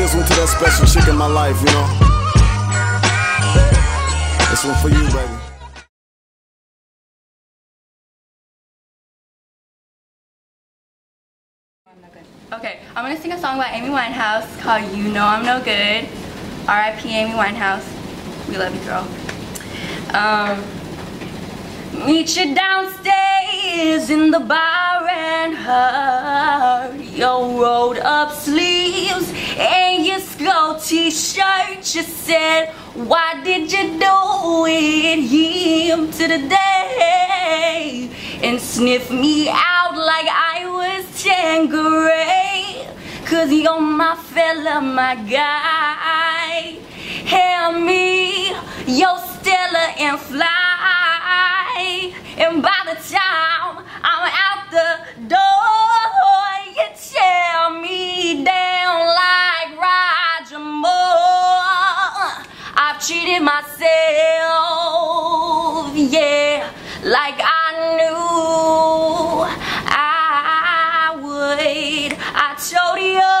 this one to that special chick in my life, you know. This one for you, baby. Okay, I'm gonna sing a song by Amy Winehouse called You Know I'm No Good. R.I.P. Amy Winehouse. We love you, girl. Meet you downstairs in the bar and hug your rolled up sleeves and your skull t-shirt. You said, why did you do it him to the day? And sniff me out like I was Tanqueray. Cause you're my fella, my guy. Help me, you're Stella and Fly. And by the time I'm out the door, you tear me down like Roger Moore. I've cheated myself, yeah, like I knew I would. I told you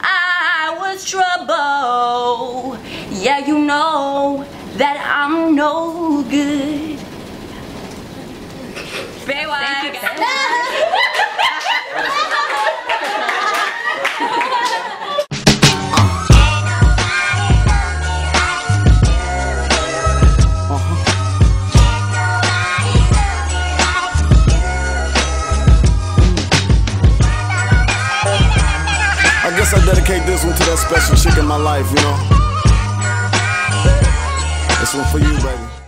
I was trouble. Yeah, you know that I'm no good. Thank you, I dedicate this one to that special chick in my life, you know. This one for you, baby.